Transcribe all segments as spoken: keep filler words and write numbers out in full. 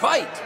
Fight!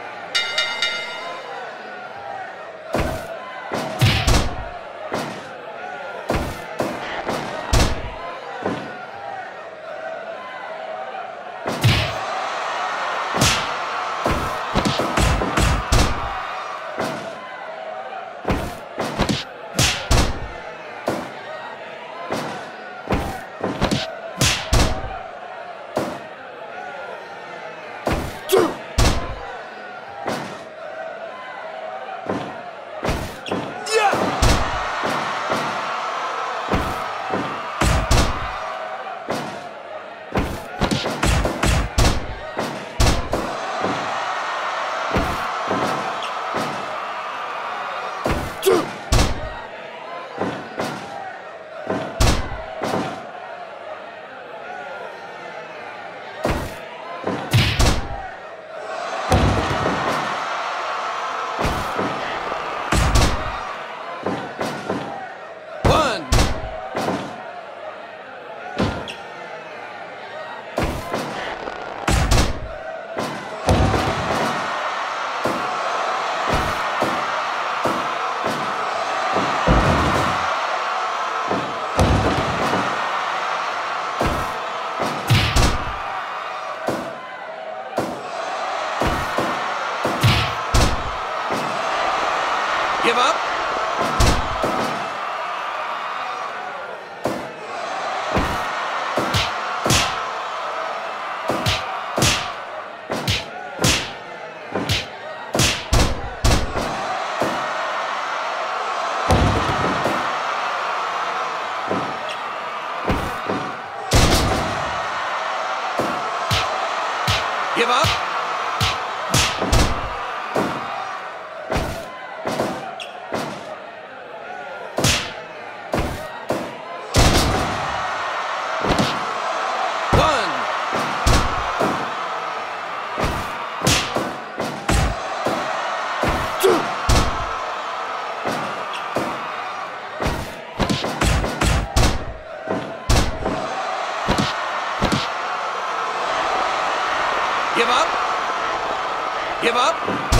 Give up. Give up. Give up. Give up.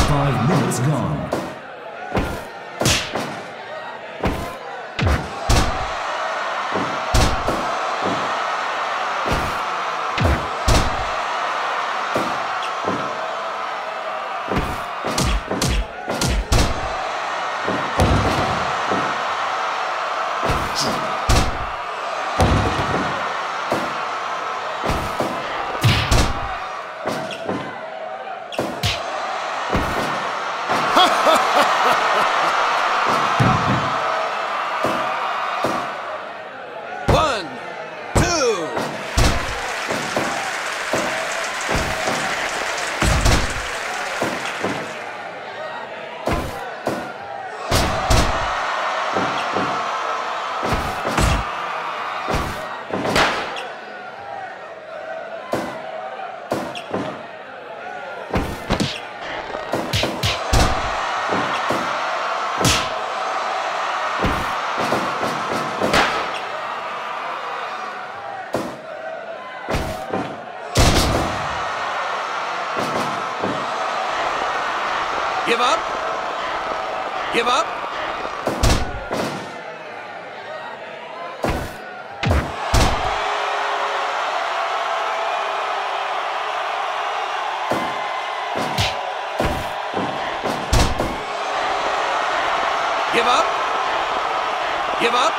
Five minutes gone. Give up. Give up. Give up. Give up.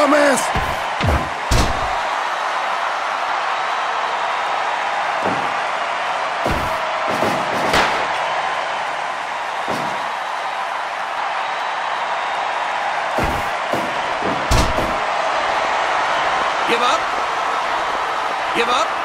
dumbass. Give up. Give up.